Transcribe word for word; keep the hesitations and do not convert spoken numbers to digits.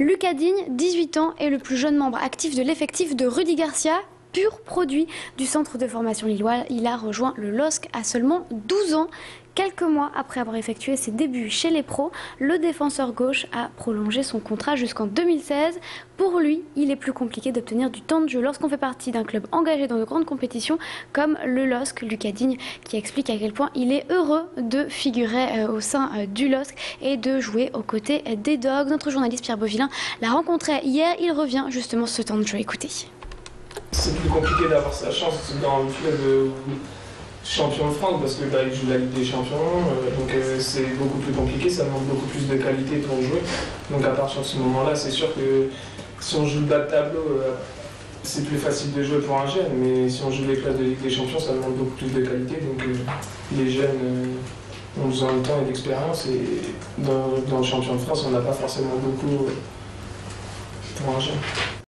Lucas Digne, dix-huit ans, est le plus jeune membre actif de l'effectif de Rudi Garcia, pur produit du centre de formation lillois. Il a rejoint le L O S C à seulement douze ans. Quelques mois après avoir effectué ses débuts chez les pros, le défenseur gauche a prolongé son contrat jusqu'en deux mille seize. Pour lui, il est plus compliqué d'obtenir du temps de jeu lorsqu'on fait partie d'un club engagé dans de grandes compétitions comme le L O S C. Lucas Digne qui explique à quel point il est heureux de figurer au sein du L O S C et de jouer aux côtés des Dogs. Notre journaliste Pierre Beauvillain l'a rencontré hier. Il revient justement sur ce temps de jeu. Écoutez. C'est plus compliqué d'avoir sa chance dans le club champion de France parce que bah, il joue la Ligue des Champions, euh, donc euh, c'est beaucoup plus compliqué, ça demande beaucoup plus de qualité pour jouer. Donc à partir de ce moment-là, c'est sûr que si on joue le bas de tableau, euh, c'est plus facile de jouer pour un jeune, mais si on joue les classes de Ligue des Champions, ça demande beaucoup plus de qualité. Donc euh, les jeunes euh, ont besoin de temps et d'expérience, et dans, dans le champion de France, on n'a pas forcément beaucoup euh, pour un jeune.